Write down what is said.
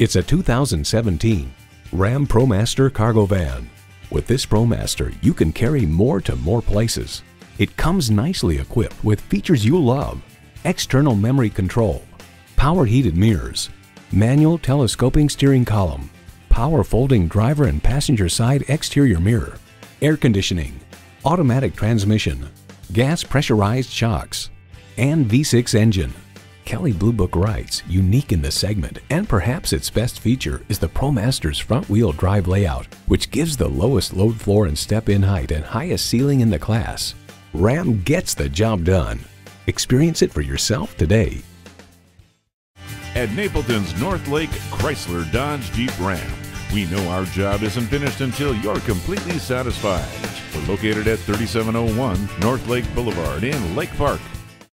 It's a 2017 Ram ProMaster cargo van. With this ProMaster, you can carry more to more places. It comes nicely equipped with features you love: external memory control, power heated mirrors, manual telescoping steering column, power folding driver and passenger side exterior mirror, air conditioning, automatic transmission, gas pressurized shocks, and V6 engine. Kelley Blue Book writes, unique in this segment and perhaps its best feature is the ProMaster's front-wheel drive layout, which gives the lowest load floor and step-in height and highest ceiling in the class. Ram gets the job done. Experience it for yourself today. At Napleton's North Lake Chrysler Dodge Jeep Ram, we know our job isn't finished until you're completely satisfied. We're located at 3701 North Lake Boulevard in Lake Park.